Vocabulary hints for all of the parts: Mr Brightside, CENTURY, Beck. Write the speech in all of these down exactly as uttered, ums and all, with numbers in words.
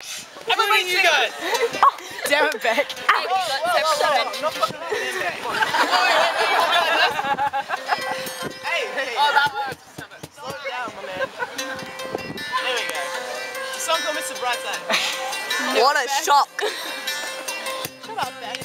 Everybody, you guys! Damn it, Beck. Hey, hey. Oh, that works. Slow it down, my man. There we go. The song called Mister Brightside. What a shock. Shut up, Beck.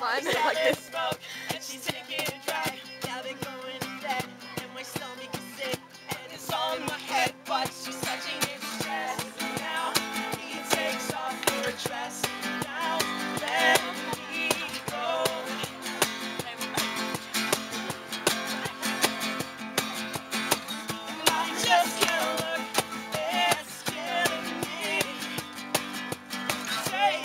Mine is like this. And she's taking a drive. Now they're going to bed. And my stomach is sick. And it's all in my head. But she's such an stress. Now he takes off her dress. Now let me go. And I just can't look. It's killing me. Taking control.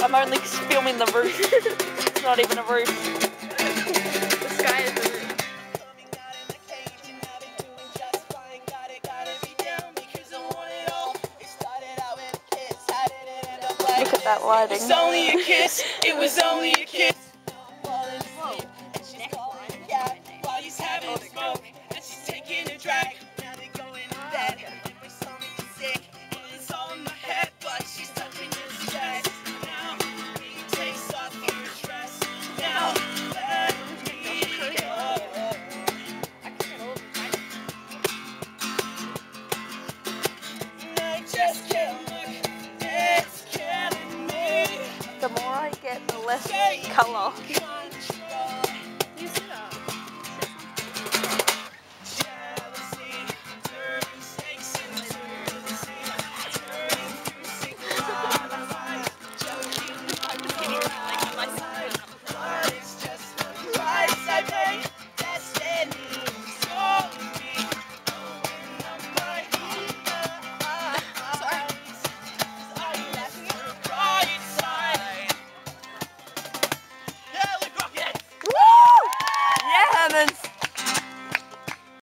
I'm only filming the roof. It's not even a roof. The sky is the roof. Look at that lighting. It was only a kiss. It was only a kiss. The more I get, the less colour.